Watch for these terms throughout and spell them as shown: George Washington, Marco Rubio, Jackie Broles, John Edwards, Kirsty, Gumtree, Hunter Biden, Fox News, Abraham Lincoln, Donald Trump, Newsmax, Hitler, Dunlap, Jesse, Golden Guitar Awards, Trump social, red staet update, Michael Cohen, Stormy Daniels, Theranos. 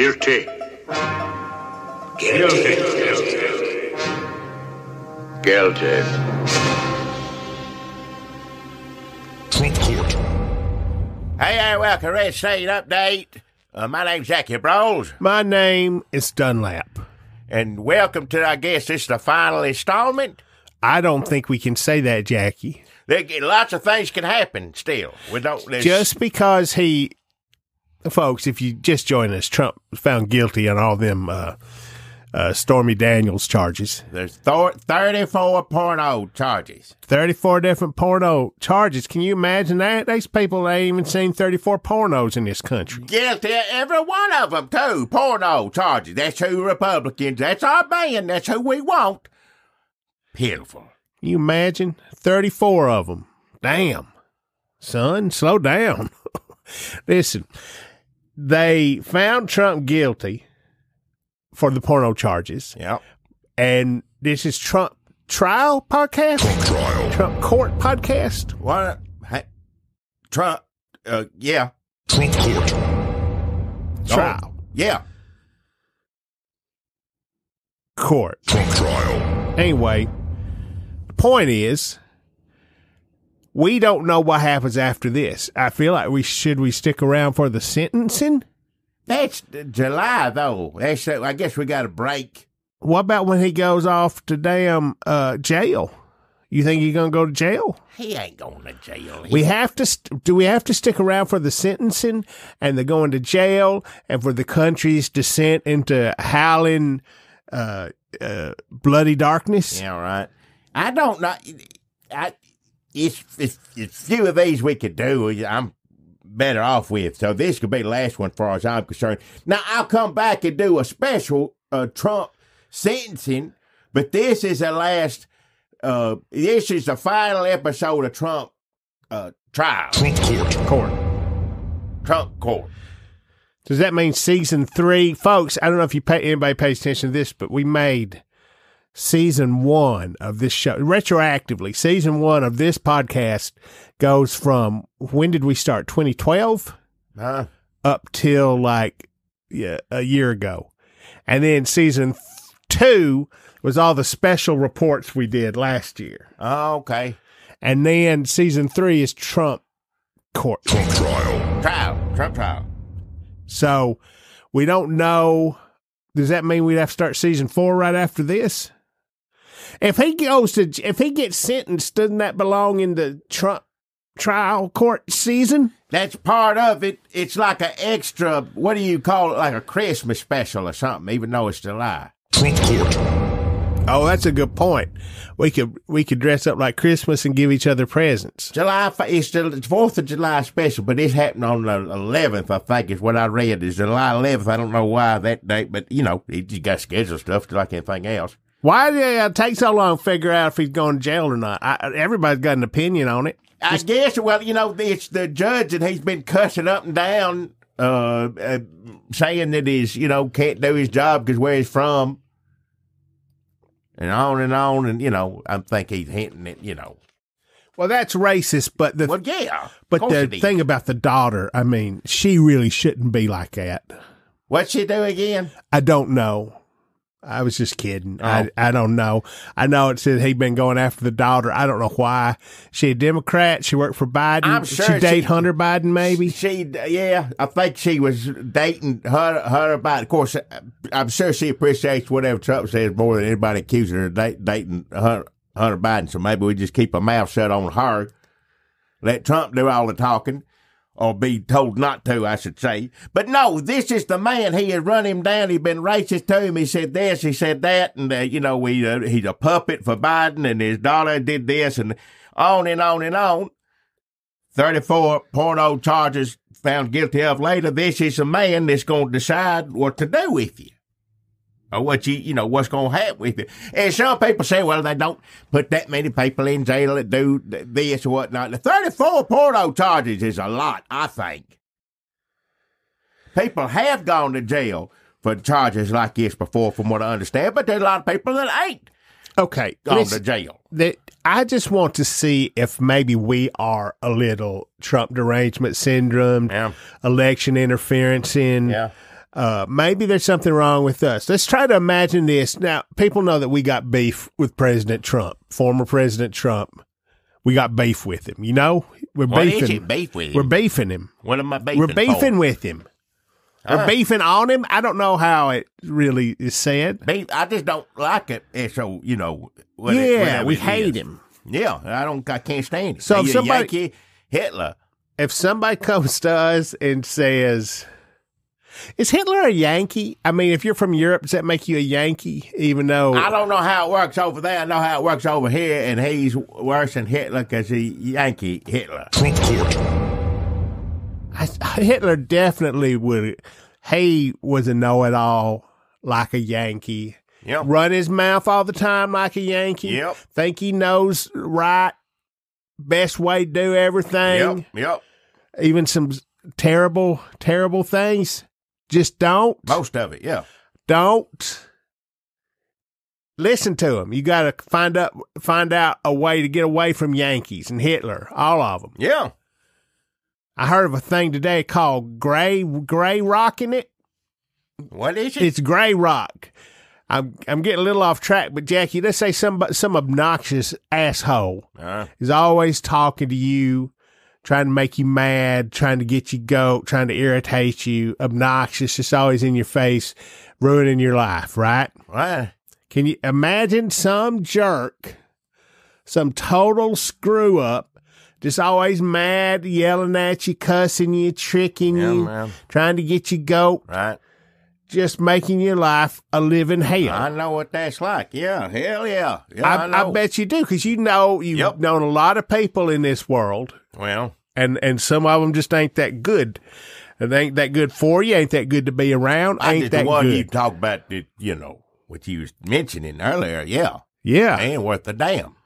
Guilty. Guilty. Guilty. Guilty. Trump Court. Hey, welcome to Red State Update. My name's Jackie Broles. My name is Dunlap. And welcome to, I guess, this is the final installment. I don't think we can say that, Jackie. Lots of things can happen still. Just because he... Folks, if you just join us, Trump was found guilty on all them Stormy Daniels charges. There's 34 porno charges. 34 different porno charges. Can you imagine that? These people ain't even seen 34 pornos in this country. Guilty, every one of them, too. Porno charges. That's who Republicans, that's our band, that's who we want. Pitiful. Can you imagine? 34 of them. Damn. Son, slow down. Listen. They found Trump guilty for the porno charges. Yep. And this is Trump Trial Podcast? Trump Trial. Trump Court Podcast? What? Hey, Trump, yeah. Trump Court. Trial. Oh, yeah. Court. Trump Trial. Anyway, the point is... We don't know what happens after this. I feel like we should stick around for the sentencing? That's July, though. I guess we got a break. What about when he goes off to damn jail? You think he's going to go to jail? He ain't going to jail. We have to. Do we have to stick around for the sentencing and the going to jail and for the country's descent into howling bloody darkness? Yeah, right. I don't know. It's few of these we could do. I'm better off with. So this could be the last one as far as I'm concerned. Now, I'll come back and do a special Trump sentencing, but this is the last, this is the final episode of Trump trial. Trump Court. Trump Court. Does that mean season 3? Folks, I don't know if anybody pays attention to this, but we made... Season 1 of this show, retroactively, season 1 of this podcast goes from, when did we start, 2012? Up till like a year ago. And then season 2 was all the special reports we did last year. Oh, okay. And then season 3 is Trump Court. Trump Trial. Trump Trial. So we don't know. Does that mean we'd have to start season 4 right after this? If he gets sentenced, doesn't that belong in the Trump trial court season? That's part of it. It's like an extra, what do you call it, like a Christmas special or something, even though it's July. Trump Court. Oh, that's a good point. We could dress up like Christmas and give each other presents. It's the 4th of July special, but this happened on the 11th, I think is what I read. It's July 11th. I don't know why that date, but, you know, you got scheduled stuff like anything else. Why did it take so long to figure out if he's going to jail or not? Everybody's got an opinion on it. I guess, well, you know, it's the judge that he's been cussing up and down, saying that he's, you know, can't do his job because where he's from, and on and on, and, you know, I think he's hinting at, you know. Well, that's racist, but the well, yeah, but the thing about the daughter, I mean, she really shouldn't be like that. What'd she do again? I don't know. I was just kidding. Oh. I don't know. I know it said he'd been going after the daughter. I don't know why. She a Democrat. She worked for Biden. I'm sure she dated Hunter Biden, maybe? Yeah, I think she was dating Hunter Biden. Of course, I'm sure she appreciates whatever Trump says more than anybody accusing her of dating Hunter Biden. So maybe we just keep our mouth shut on her. Let Trump do all the talking. Or be told not to, I should say. But no, this is the man. He has run him down. He's been racist to him. He said this, he said that, and, you know, he's a puppet for Biden, and his daughter did this, and on and on and on. 34 porno charges found guilty of later. This is a man that's going to decide what to do with you. Or what you know, what's going to happen with it. And some people say, well, they don't put that many people in jail that do this or whatnot. The 34 porno charges is a lot, I think. People have gone to jail for charges like this before, from what I understand, but there's a lot of people that ain't gone to jail. I just want to see if maybe we are a little Trump derangement syndrome, election interference in... Yeah. Maybe there's something wrong with us. Let's try to imagine this. Now, people know that we got beef with President Trump, former President Trump. We got beef with him. You know, we're beefing. Beef with him? We're beefing him. What am I beefing? We're beefing with him. We're beefing on him. I don't know how it really is said. Beef. I just don't like it. And so you know. Yeah, we hate him. Yeah, I can't stand it. So if somebody, Yankee, Hitler. If somebody comes to us and says, "Is Hitler a Yankee?" I mean, if you're from Europe, does that make you a Yankee? Even though I don't know how it works over there, I know how it works over here, and he's worse than Hitler because he's Yankee Hitler. Trump Court. Hitler definitely would. He was a know-it-all, like a Yankee. Yep. Run his mouth all the time like a Yankee. Yep. Think he knows right, best way to do everything. Yep. Even some terrible, terrible things. Just don't. Most of it, yeah. Don't listen to him. You got to find out a way to get away from Yankees and Hitler, all of them. Yeah. I heard of a thing today called gray rocking it. What is it? It's gray rock. I'm getting a little off track, but Jackie, let's say some obnoxious asshole is always talking to you, trying to make you mad, trying to get you goat, trying to irritate you, obnoxious, just always in your face, ruining your life, right? Right. Can you imagine some jerk, some total screw up, just always mad, yelling at you, cussing you, tricking you, man. Trying to get you goat. Right. Just making your life a living hell. I know what that's like. Yeah, hell yeah. I bet you do, because you know you've known a lot of people in this world. Well, and some of them just ain't that good. They ain't that good for you. Ain't that good to be around. Ain't that good. The one you talk about, that you know, what you was mentioning earlier. Yeah, yeah, ain't worth a damn.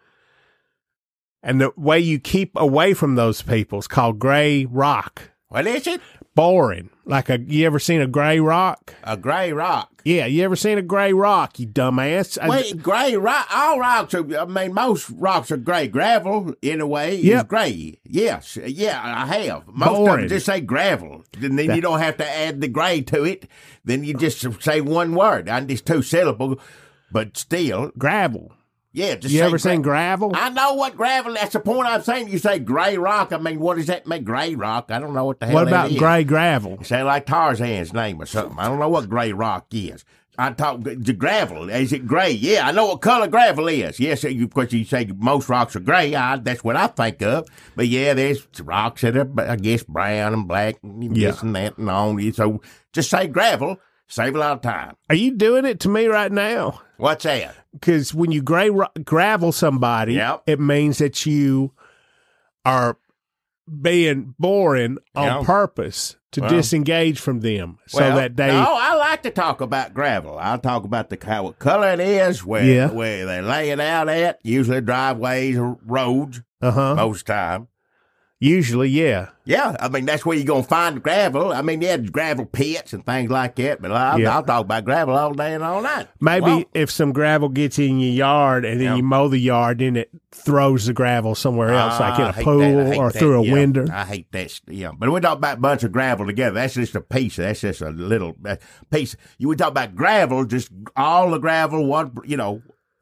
And the way you keep away from those people is called gray rock. What is it? Boring. Like you ever seen a gray rock? A gray rock. Yeah, you ever seen a gray rock, you dumbass? Wait, gray rock? All rocks are, I mean, most rocks are gray. Gravel, in a way, is gray. Yes, yeah, I have. Most of them just say gravel. And then you don't have to add the gray to it. Then you just say one word. It's two syllables, but still. Gravel. Yeah, just you ever seen gravel? I know what gravel. That's the point I'm saying. You say gray rock. I mean, what does that mean? Gray rock. I don't know what the hell. What about that is. Gray gravel? It sounds like Tarzan's name or something. I don't know what gray rock is. I talk the gravel. Is it gray? Yeah, I know what color gravel is. Yes, of course you say most rocks are gray. That's what I think of. But yeah, there's rocks that are, I guess, brown and black and this and that and on. So just say gravel. Save a lot of time. Are you doing it to me right now? What's that? Because when you gravel somebody, it means that you are being boring on purpose to disengage from them. So that they... No, I like to talk about gravel. I'll talk about what color it is, where they lay it out at, usually driveways or roads most time. Usually, yeah. Yeah, I mean, that's where you're going to find gravel. I mean, there's gravel pits and things like that, but I'll talk about gravel all day and all night. Maybe if some gravel gets in your yard and then you mow the yard, then it throws the gravel somewhere else, like in a pool or through a window. I hate that. Yeah, but we talk about a bunch of gravel together. That's just a piece. That's just a little piece. You would talk about gravel, just all the gravel,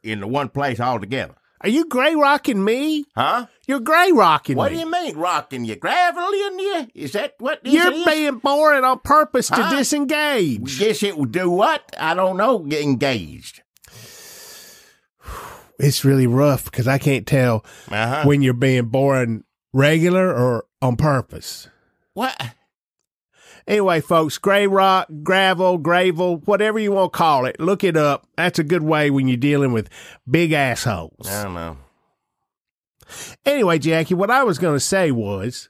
in the one place all together. Are you gray rocking me? Huh? You're gray rocking me. What do you mean rocking you? Gravel in you? Is that what this is? You're being boring on purpose to disengage. Guess it will do what? I don't know. Get engaged. It's really rough because I can't tell when you're being boring regular or on purpose. What? Anyway, folks, gray rock, gravel, whatever you want to call it, look it up. That's a good way when you're dealing with big assholes. I don't know. Anyway, Jackie, what I was going to say was,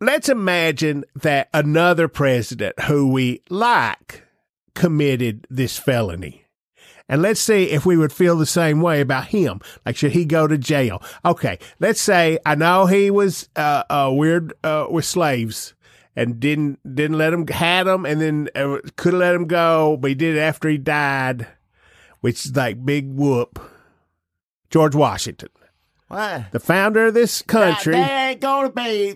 let's imagine that another president who we like committed this felony. And let's see if we would feel the same way about him. Like, should he go to jail? Okay, let's say, I know he was weird with slaves. And didn't let him, had him, and then could have let him go, but he did it after he died, which is like big whoop. George Washington. What? The founder of this country. There ain't going to be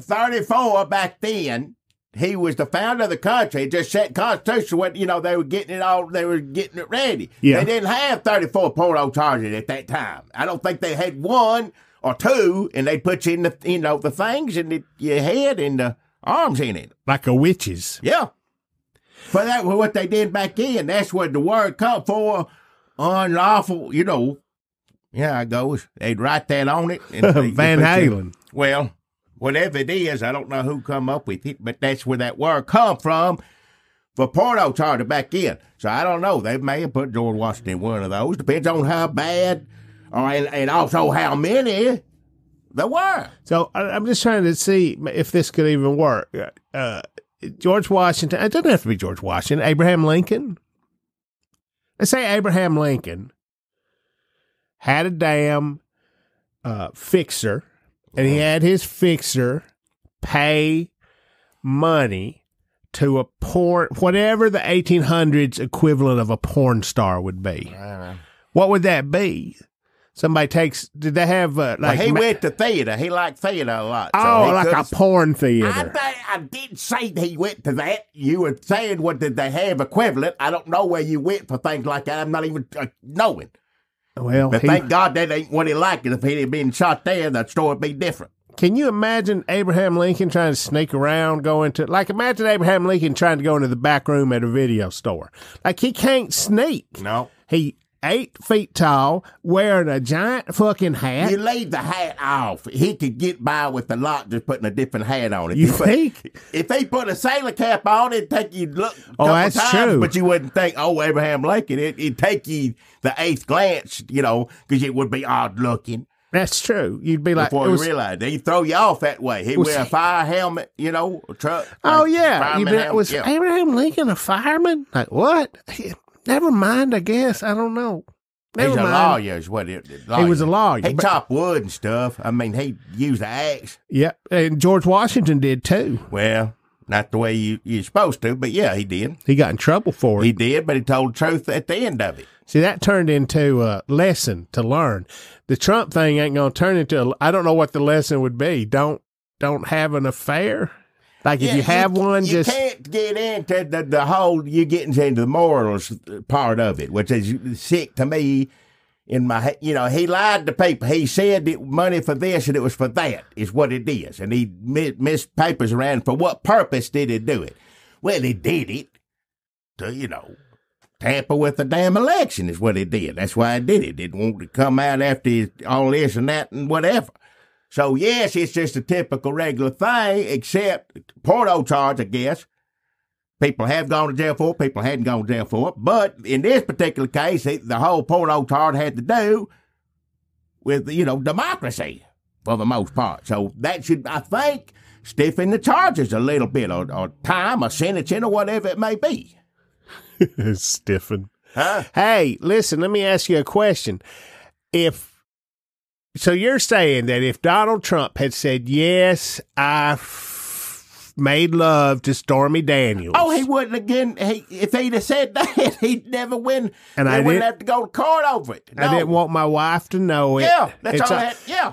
34 back then he was the founder of the country. It just set Constitution when, you know, they were getting it all, they were getting it ready. Yeah. They didn't have 34 porno charges at that time. I don't think they had one or two, and they put you in the, you know, the things in the, your head and the arms in it. Like a witch's. Yeah. But that was what they did back then. That's what the word come for, unlawful, you know. Yeah, it goes. They'd write that on it. And Van Halen. Well, whatever it is, I don't know who come up with it, but that's where that word come from for porno charter back in. So I don't know. They may have put George Washington in one of those. Depends on how bad or and also how many there were. So I'm just trying to see if this could even work. George Washington. It doesn't have to be George Washington. Abraham Lincoln. Let's say Abraham Lincoln had a damn fixer, and he had his fixer pay money to a porn, whatever the 1800s equivalent of a porn star would be. What would that be? Somebody takes, did they have like? Well, he went to theater. He liked theater a lot. Oh, so like a porn theater. I didn't say that he went to that. You were saying what did they have equivalent? I don't know where you went for things like that. I'm not even knowing. Well, but thank God that ain't what he liked. If he'd been shot there, that story would be different. Can you imagine Abraham Lincoln trying to sneak around, going to, like, imagine Abraham Lincoln trying to go into the back room at a video store. Like, he can't sneak. No. He 8 feet tall, wearing a giant fucking hat. You leave the hat off. He could get by with the lot just putting a different hat on it. You think? If he put a sailor cap on, it'd take you look a couple times. That's true. But you wouldn't think, oh, Abraham Lincoln. It'd take you the eighth glance, you know, because it would be odd looking. That's true. You'd be like, before you realize, they throw you off that way. He'd wear a fire helmet, you know, a truck. Oh, yeah. Was Abraham Lincoln a fireman? Like, what? Never mind, I guess. I don't know. He's a lawyer, is what it is. He was a lawyer. He chopped wood and stuff. I mean, he used the axe. Yep, and George Washington did too. Well, not the way you're supposed to, but yeah, he did. He got in trouble for it. He did, but he told the truth at the end of it. See, that turned into a lesson to learn. The Trump thing ain't going to turn into, I don't know what the lesson would be. Don't have an affair. Like, if you have one, just... You can't get into the whole, you're getting into the morals part of it, which is sick to me in my... You know, he lied to people. He said it money for this and it was for that, is what it is. And he missed papers around. For what purpose did he do it? Well, he did it to, you know, tamper with the damn election is what he did. That's why he did it. He didn't want to come out after all this and that and whatever. So, yes, it's just a typical regular thing, except porno charge, I guess. People have gone to jail for it. People hadn't gone to jail for it. But in this particular case, the whole porno charge had to do with, you know, democracy for the most part. So that should, I think, stiffen the charges a little bit, or time or sentencing or whatever it may be. Stiffen. Huh? Hey, listen, let me ask you a question. So you're saying that if Donald Trump had said, yes, I made love to Stormy Daniels. Oh, he wouldn't again. If he'd have said that, he'd never win. And I wouldn't have to go to court over it. No. I didn't want my wife to know it. Yeah, that's all that. Yeah.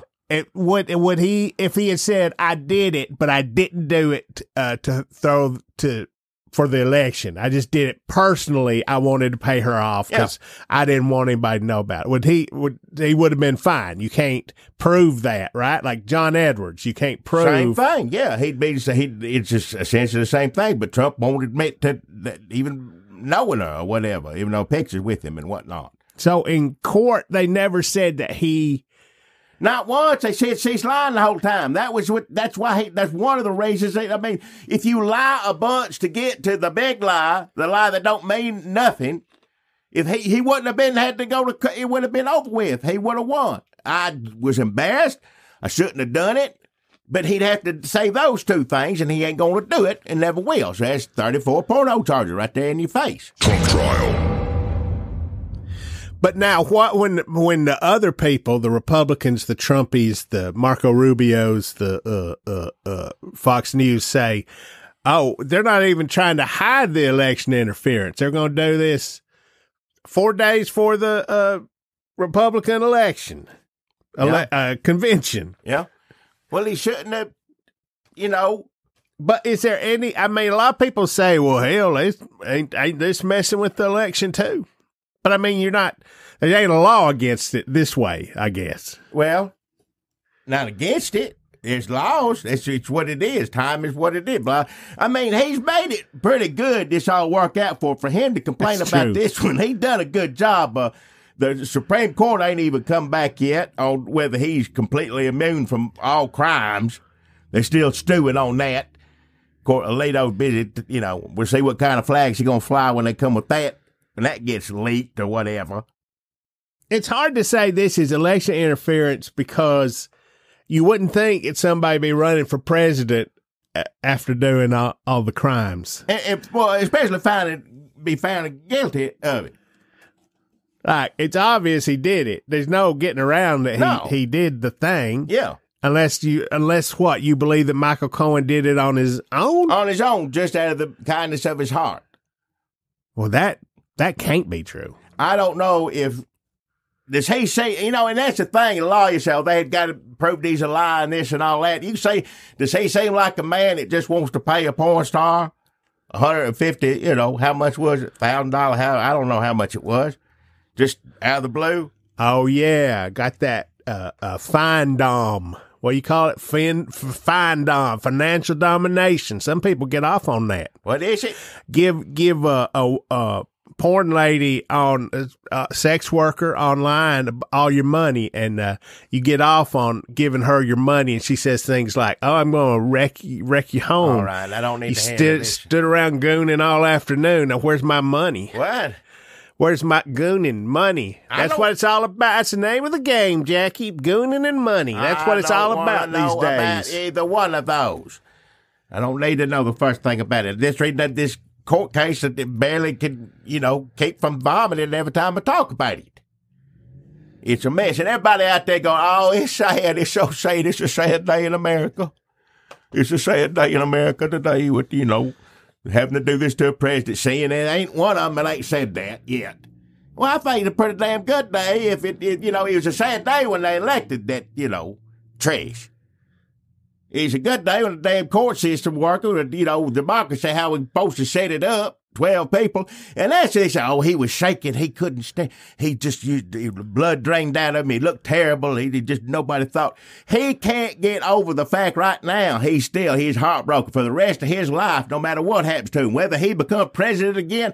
Would he, if he had said, I did it, but I didn't do it for the election. I just did it personally. I wanted to pay her off because I didn't want anybody to know about it. He would have been fine. You can't prove that, right? Like John Edwards, you can't prove. Same thing, yeah. It's just essentially the same thing, but Trump won't admit to that, even knowing her or whatever, even though pictures with him and whatnot. So in court, they never said that he... Not once. They said she's lying the whole time. That's one of the reasons. I mean, if you lie a bunch to get to the big lie, the lie that don't mean nothing, if he wouldn't have been had to go to, it would have been over with. He would have won. I was embarrassed. I shouldn't have done it, but he'd have to say those two things, and he ain't going to do it and never will. So that's 34 porno charges right there in your face. Trump trial. But now, what when the other people, the Republicans, the Trumpies, the Marco Rubios, the Fox News say, oh, they're not even trying to hide the election interference. They're going to do this 4 days for the Republican election convention. Yeah. Well, he shouldn't have, you know. But is there any, I mean, a lot of people say, well, hell, ain't this messing with the election too? But I mean, you're not, there ain't a law against it this way, I guess. Well, not against it. There's laws. It's what it is. Time is what it is. Blah. I mean, he's made it pretty good. This all worked out for him to complain That's about true. This one. He done a good job. The Supreme Court ain't even come back yet on whether he's completely immune from all crimes. They're still stewing on that. Of course, Alito's busy. You know, we'll see what kind of flags he's gonna fly when they come with that, when that gets leaked or whatever. It's hard to say this is election interference because. You wouldn't think it's somebody be running for president after doing all the crimes. Well, especially be found guilty of it. Like, it's obvious he did it. There's no getting around that he did the thing. Yeah. Unless you believe that Michael Cohen did it on his own? On his own, just out of the kindness of his heart. Well, that can't be true. I don't know if... Does he say, you know, and that's the thing, the lawyers say, they had got to prove these a lie and this and all that. You say, does he seem like a man that just wants to pay a porn star $150, you know, how much was it? $1,000, I don't know how much it was. Just out of the blue? Oh, yeah. Got that fine dom. What do you call it? Fine dom. Financial domination. Some people get off on that. What is it? Give a porn lady on sex worker online all your money, and you get off on giving her your money, and she says things like, "Oh, I'm going to wreck your home." All right, I don't need. You to stood around gooning all afternoon. Now, where's my money? What? Where's my gooning money? That's what it's all about. That's the name of the game, Jackie. Gooning and money. That's what it's all about these days. About either one of those. I don't need to know the first thing about it. This reading that this. Court case that barely can, you know, keep from vomiting every time I talk about it. It's a mess. And everybody out there going, oh, it's sad. It's so sad. It's a sad day in America. It's a sad day in America today with, you know, having to do this to a president. Seeing it ain't one of them that ain't said that yet. Well, I think it's a pretty damn good day if it was a sad day when they elected that, you know, trash. It's a good day when the damn court system working with, you know, democracy, how we're supposed to set it up, 12 people. And that's it. They say, oh, he was shaking. He couldn't stand. He just used the blood drained out of him. He looked terrible. He just, nobody thought. He can't get over the fact right now. He's heartbroken for the rest of his life, no matter what happens to him. Whether he becomes president again,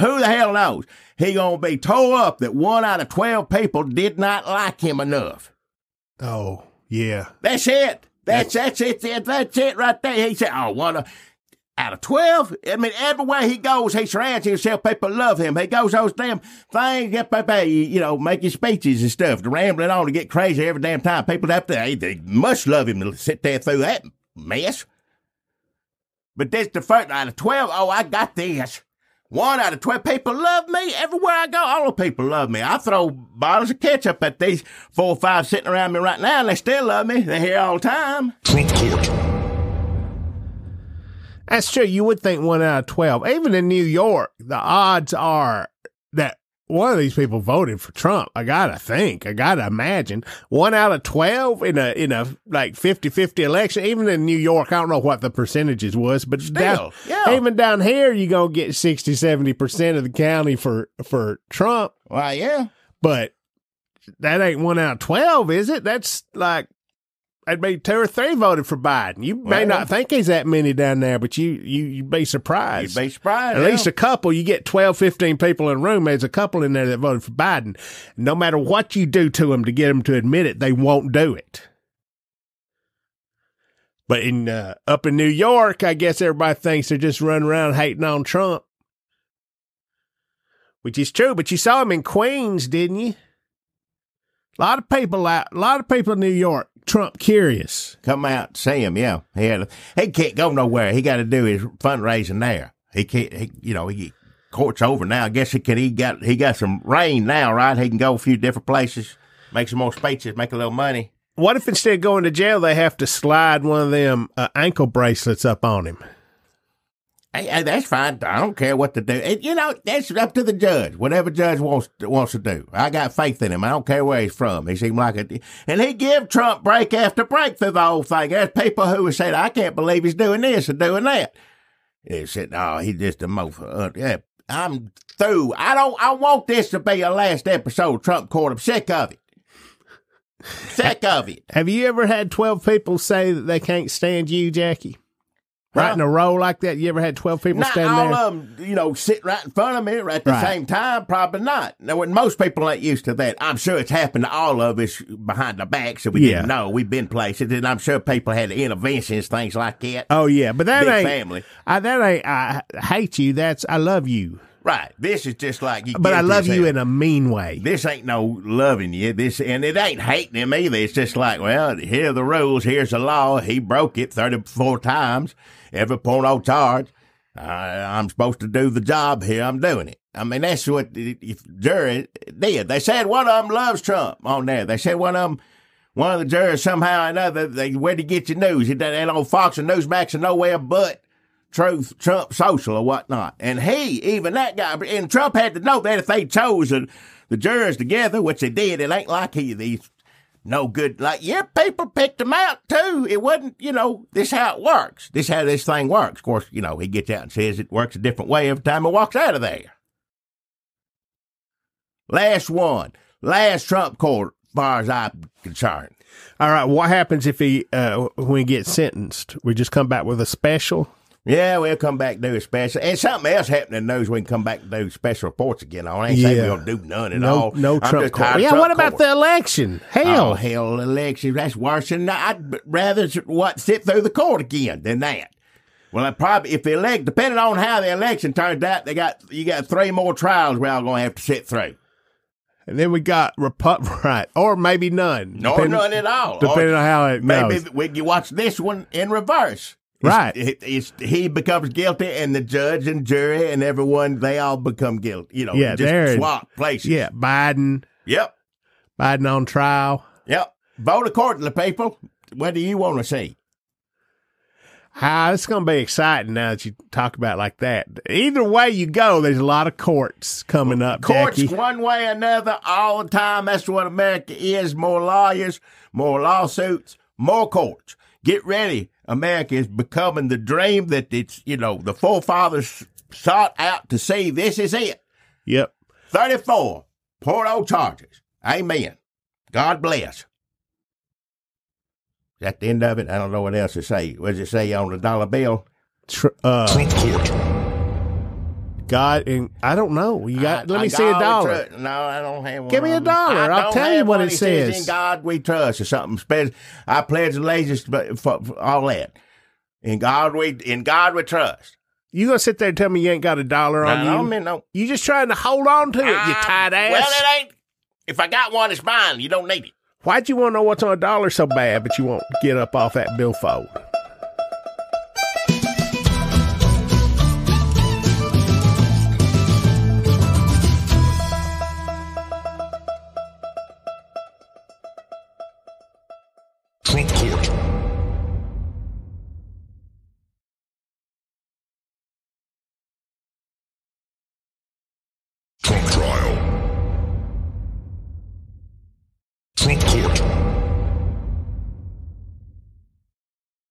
who the hell knows? He going to be tore up that 1 out of 12 people did not like him enough. Oh, yeah. That's it. That's it right there. He said, oh, 1 out of 12? I mean, everywhere he goes, he surrounds himself. People love him. He goes those damn things, you know, making speeches and stuff, rambling on to get crazy every damn time. People up there, they must love him to sit there through that mess. But that's the first 1 out of 12. Oh, I got this. 1 out of 12 people love me. Everywhere I go, all the people love me. I throw bottles of ketchup at these 4 or 5 sitting around me right now, and they still love me. They're here all the time. Trump Court. That's true. You would think 1 out of 12. Even in New York, the odds are that one of these people voted for Trump. I gotta imagine 1 out of 12 in a like 50-50 election. Even in New York, I don't know what the percentages was, but even down here, you gonna get 60-70% of the county for Trump. Well, yeah, but that ain't 1 out of 12, is it? That's like. I'd be 2 or 3 voted for Biden. You may not think he's that many down there, but you'd be surprised. You'd be surprised. At least a couple. You get 12, 15 people in a room. There's a couple in there that voted for Biden. No matter what you do to them to get them to admit it, they won't do it. But in up in New York, I guess everybody thinks they're just running around hating on Trump, which is true. But you saw him in Queens, didn't you? A lot of people in New York. Trump curious. Come out, see him, yeah. He can't go nowhere. He got to do his fundraising there. He can't, court's over now. I guess he got some rain now, right? He can go a few different places, make some more speeches, make a little money. What if instead of going to jail, they have to slide one of them ankle bracelets up on him? Hey, that's fine. I don't care what to do. And, you know, that's up to the judge. Whatever judge wants to do. I got faith in him. I don't care where he's from. He seemed like a... And he give Trump break after break through the whole thing. There's people who were saying, I can't believe he's doing this and doing that. They said, no, he's just a mofo. Yeah, I'm through. I want this to be a last episode of Trump Court. I'm sick of it. Sick of it. Have you ever had 12 people say that they can't stand you, Jackie? Right in a row like that? You ever had 12 people standing there? Not all of them, you know, sit right in front of me at the same time. Probably not. Now, when most people ain't used to that. I'm sure it's happened to all of us behind the back, so we didn't know. We've been places, and I'm sure people had interventions, things like that. Oh, yeah. But that ain't family. I hate you. That's I love you. Right. This is just like you. But I love you in a mean way. This ain't no loving you. This and it ain't hating him either. It's just like, well, here are the rules. Here's the law. He broke it 34 times. Every porno charge. I'm supposed to do the job here. I'm doing it. I mean, that's what the jury did. They said one of them loves Trump on there. They said one of the jurors somehow or another. Where to get your news? It ain't on Fox and Newsmax and nowhere but Truth, Trump social or whatnot. And even that guy, and Trump had to know that if they chose the jurors together, which they did, it ain't like he's no good. Like, yeah, people picked him out too. It wasn't, you know, this how it works. This how this thing works. Of course, you know, he gets out and says it works a different way every time he walks out of there. Last one. Last Trump court, as far as I'm concerned. All right, what happens if he, when he gets sentenced? We just come back with a special? Yeah, we'll come back and do a special. And something else happened in the news, we can come back and do special reports again on. I ain't saying we're going to do none at all. No Trump court. Yeah, Trump what about the election? Hell. Oh, hell, election. That's worse than that. I'd rather sit through the court again than that. Well, I probably, if the elect, depending on how the election turns out, you got three more trials we're all going to have to sit through. And then we got right, or maybe none. Or none at all. Depending on how it goes. Maybe you watch this one in reverse. Right. He becomes guilty, and the judge and jury and everyone, they all become guilty. You know, just swap places. Yeah, Biden. Yep. Biden on trial. Yep. Vote accordingly, people. What do you want to see? It's going to be exciting now that you talk about it like that. Either way you go, there's a lot of courts coming up, Jackie. Courts one way or another all the time. That's what America is. More lawyers, more lawsuits, more courts. Get ready. America is becoming the dream that it's, you know, the forefathers sought out to see. This is it. Yep. 34 porno charges. Amen. God bless. Is that the end of it? I don't know what else to say. What does it say on the dollar bill? Trump court. God, and I don't know. You got. Let me see a dollar. No, I don't have one. Give me a dollar. I'll tell you what it says. In God we trust, or something special. I pledge allegiance, but for all that. In God we trust. You gonna sit there and tell me you ain't got a dollar on you? I don't mean no. You just trying to hold on to it. You tight ass. Well, it ain't. If I got one, it's mine. You don't need it. Why'd you want to know what's on a dollar so bad, but you won't get up off that billfold?